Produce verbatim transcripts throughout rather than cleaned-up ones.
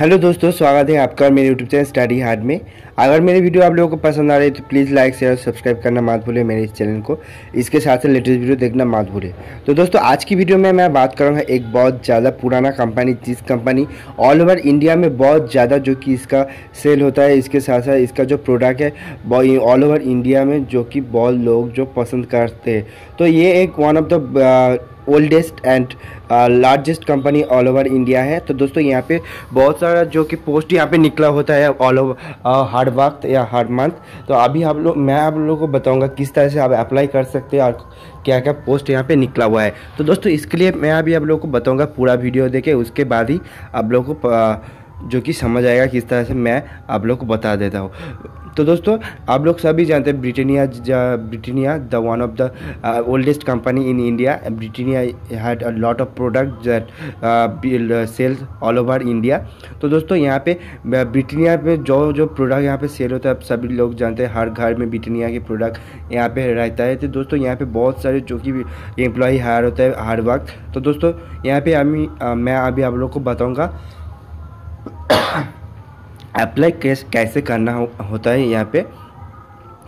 Hello दोस्तों, स्वागत है आपका मेरे यूट्यूब चैनल स्टडी हार्ड में। अगर मेरी वीडियो आप लोगों को पसंद आ रही है तो प्लीज़ लाइक शेयर और सब्सक्राइब करना मत भूलें मेरे इस चैनल को। इसके साथ से लेटेस्ट वीडियो देखना मत भूलें। तो दोस्तों आज की वीडियो में मैं बात करूँगा एक बहुत ज़्यादा पुराना कंपनी, जिस कंपनी ऑल ओवर इंडिया में बहुत ज़्यादा जो कि इसका सेल होता है, इसके साथ साथ इसका जो प्रोडक्ट है ऑल ओवर इंडिया में जो कि बहुत लोग जो पसंद करते हैं। तो ये एक one of the oldest and largest company all over India है। तो दोस्तों यहाँ पे बहुत सारा जो कि पोस्ट यहाँ पे निकला होता है ऑल ओवर हर वक्त या हर मंथ। तो अभी हम लोग मैं आप लोगों को बताऊंगा किस तरह से आप अप्लाई कर सकते हैं और क्या क्या पोस्ट यहाँ पे निकला हुआ है। तो दोस्तों इसके लिए मैं अभी आप लोगों को बताऊँगा, पूरा वीडियो देखे उसके बाद ही आप लोगों को जो कि समझ आएगा किस तरह से, मैं आप लोग को बता देता हूँ। तो दोस्तों आप लोग सभी जानते हैं Britannia Britannia the one of the oldest company in India. Britannia had a lot of product that sales all over India. तो दोस्तों यहाँ पे ब्रिटानिया पे जो जो प्रोडक्ट यहाँ पे सेल होता है, आप सभी लोग जानते हैं हर घर में ब्रिटानिया के प्रोडक्ट यहाँ पे रहता है। तो दोस्तों यहाँ पे बहुत सारे जो कि एम्प्लॉय हायर होता है हर वक्त। तो दोस्तों यहाँ पे अभी मैं अभी आप लोग को बताऊँगा अप्लाई कैसे कैसे करना हो, होता है यहाँ पे।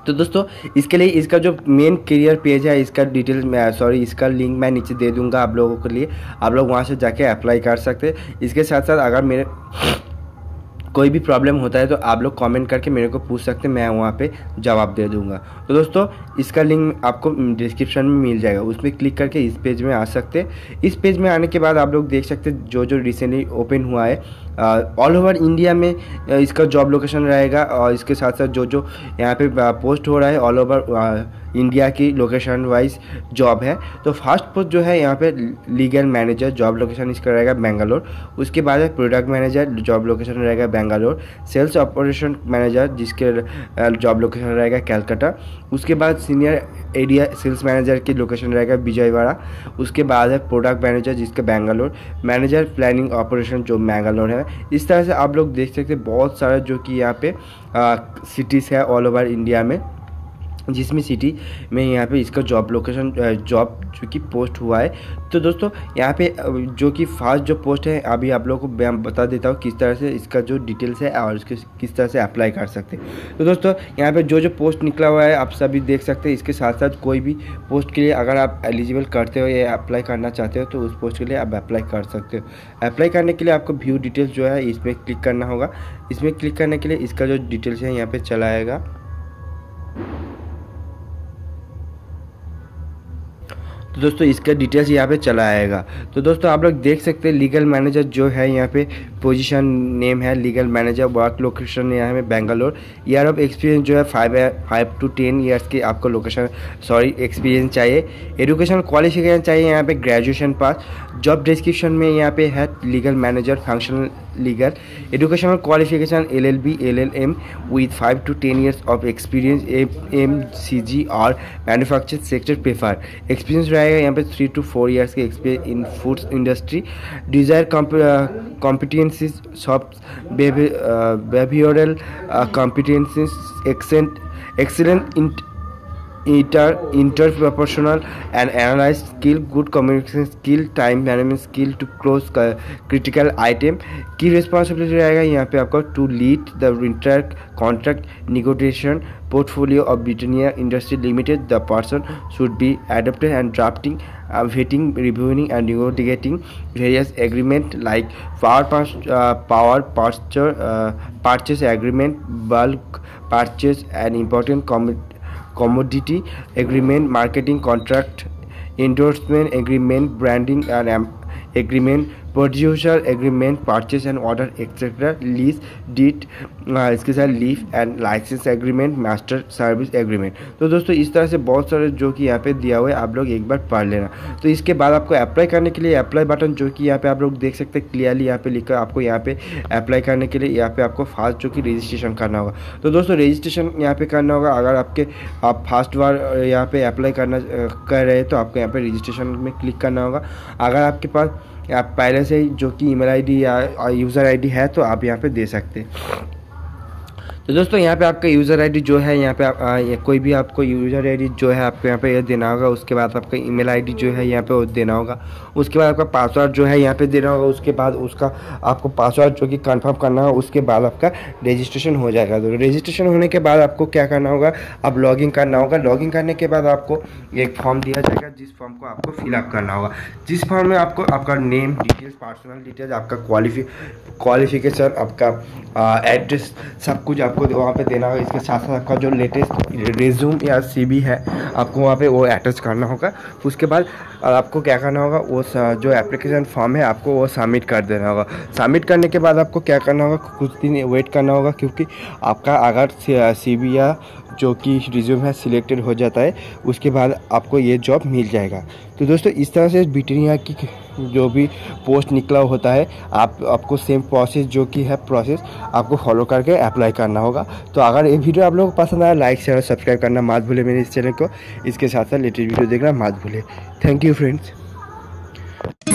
तो दोस्तों इसके लिए इसका जो मेन करियर पेज है, इसका डिटेल मैं सॉरी इसका लिंक मैं नीचे दे दूंगा आप लोगों के लिए, आप लोग वहाँ से जाके अप्लाई कर सकते हैं। इसके साथ साथ अगर मेरे कोई भी प्रॉब्लम होता है तो आप लोग कमेंट करके मेरे को पूछ सकते हैं, मैं वहाँ पे जवाब दे दूँगा। तो दोस्तों इसका लिंक आपको डिस्क्रिप्शन में मिल जाएगा, उसमें क्लिक करके इस पेज में आ सकते। इस पेज में आने के बाद आप लोग देख सकते हैं जो जो रिसेंटली ओपन हुआ है ऑल ओवर इंडिया में इसका जॉब लोकेशन रहेगा, और इसके साथ साथ जो जो यहाँ पे पोस्ट हो रहा है ऑल ओवर इंडिया की लोकेशन वाइज जॉब है। तो फर्स्ट पोस्ट जो है यहाँ पे लीगल मैनेजर, जॉब लोकेशन इसका रहेगा बेंगलोर। उसके बाद है प्रोडक्ट मैनेजर, जॉब लोकेशन रहेगा बेंगलोर। सेल्स ऑपरेशन मैनेजर जिसके जॉब लोकेशन रहेगा कैलकाटा। उसके बाद सीनियर एरिया सेल्स मैनेजर की लोकेशन रहेगा विजयवाड़ा। उसके बाद है प्रोडक्ट मैनेजर जिसका बेंगलोर, मैनेजर प्लानिंग ऑपरेशन जो बेंगलोर है। इस तरह से आप लोग देख सकते हैं बहुत सारा जो कि यहाँ पे सिटीज़ है ऑल ओवर इंडिया में, जिसमें सिटी में यहाँ पे इसका जॉब लोकेशन जॉब जो कि पोस्ट हुआ है। तो दोस्तों यहाँ पे जो कि फर्स्ट जो पोस्ट है अभी आप लोगों को मैं बता देता हूँ किस तरह से इसका जो डिटेल्स है और इसके किस तरह से अप्लाई कर सकते हैं। तो दोस्तों यहाँ पे जो जो पोस्ट निकला हुआ है आप सभी देख सकते हैं। इसके साथ साथ कोई भी पोस्ट के लिए अगर आप एलिजिबल करते हो या अप्लाई करना चाहते हो तो उस पोस्ट के लिए आप अप्लाई कर सकते हो। अप्लाई करने के लिए आपको व्यू डिटेल्स जो है इसमें क्लिक करना होगा। इसमें क्लिक करने के लिए इसका जो डिटेल्स है यहाँ पर चला आएगा। तो दोस्तों इसका डिटेल्स यहाँ पे चला आएगा। तो दोस्तों आप लोग देख सकते हैं लीगल मैनेजर जो है यहाँ पे पोजीशन नेम है लीगल मैनेजर, वर्क लोकेशन यहाँ है बेंगलोर। ईयर ऑफ एक्सपीरियंस जो है five five to ten years की आपको लोकेशन सॉरी एक्सपीरियंस चाहिए। एजुकेशन क्वालिफिकेशन चाहिए यहाँ पे ग्रेजुएशन पास। जॉब डिस्क्रिप्शन में यहाँ पे है legal manager functional legal. Educational qualification L L B L L M with five to ten years of experience. M C G और manufacturing sector prefer experience रहेगा यहाँ पे थ्री टू फोर ईयर्स के experience in foods industry. Desire competencies soft behavioural competencies accent excellent inter interpersonal and analyze skill, good communication skill, time management skill to close critical item। की responsibility रहेगा यहाँ पे आपका to lead the entire contract negotiation portfolio of Britannia Industries Limited। The person should be adapted and drafting Uh, vetting, reviewing, and negotiating various agreement like power uh, power purchase uh, purchase agreement, bulk purchase, and important com commodity agreement, marketing contract, endorsement agreement, branding and um, agreement, producer agreement, purchase and order et cetera, lease deed, इसके साथ leave and licence agreement, master service agreement. तो दोस्तों इस तरह से बहुत सारे जो कि यहाँ पे दिया हुआ है आप लोग एक बार पढ़ लेना। तो इसके बाद आपको अप्लाई करने के लिए अप्लाई बटन जो कि यहाँ पे आप लोग देख सकते हैं क्लियरली यहाँ पे लिखा, आपको यहाँ पे अप्लाई करने के लिए यहाँ पे आपको फास्ट जो कि रजिस्ट्रेशन करना होगा। तो दोस्तों रजिस्ट्रेशन यहाँ पे करना होगा। अगर आपके आप फर्स्ट बार यहाँ पे अप्लाई करना कर रहे हैं तो आपको यहाँ पे रजिस्ट्रेशन में क्लिक करना होगा। अगर आपके पास आप पहले से जो कि ईमेल आईडी या यूज़र आईडी है तो आप यहाँ पे दे सकते हैं। तो दोस्तों यहाँ पे आपका यूज़र आईडी जो है यहाँ पे आप आ, या कोई भी आपको यूज़र आईडी जो है आपको यहाँ पे यह देना होगा। उसके बाद आपका ईमेल आईडी जो है यहाँ पे देना होगा। उसके बाद आपका पासवर्ड जो है यहाँ पे देना होगा। उसके बाद उसका आपको पासवर्ड जो कि कंफर्म करना होगा। उसके बाद आपका रजिस्ट्रेशन हो जाएगा। तो रजिस्ट्रेशन होने के बाद आपको क्या करना होगा, आप लॉगिन करना होगा। लॉगिन करने के बाद आपको एक फॉर्म दिया जाएगा, जिस फॉर्म को आपको फिलअप करना होगा। जिस फॉर्म में आपको आपका नेम डिटेल्स, पर्सनल डिटेल्स, आपका क्वालिफी क्वालिफिकेशन, आपका एड्रेस, सब कुछ आपको वहाँ पे देना होगा। इसके साथ साथ आपका जो लेटेस्ट रेज्यूम या सीवी है आपको वहाँ पे वो अटैच करना होगा। उसके बाद आपको क्या करना होगा, वो जो एप्लीकेशन फॉर्म है आपको वो सबमिट कर देना होगा। सबमिट करने के बाद आपको क्या करना होगा, कुछ दिन वेट करना होगा, क्योंकि आपका अगर सीवी या जो कि रिज्यूम है सिलेक्टेड हो जाता है उसके बाद आपको ये जॉब मिल जाएगा। तो दोस्तों इस तरह से ब्रिटानिया की जो भी पोस्ट निकला होता है आप आपको सेम प्रोसेस जो कि है प्रोसेस आपको फॉलो करके अप्लाई करना होगा। तो अगर ये वीडियो आप लोगों को पसंद आया, लाइक शेयर और सब्सक्राइब करना मत भूले मेरे इस चैनल को। इसके साथ साथ लेटेस्ट वीडियो देखना मत भूले। Thank you friends.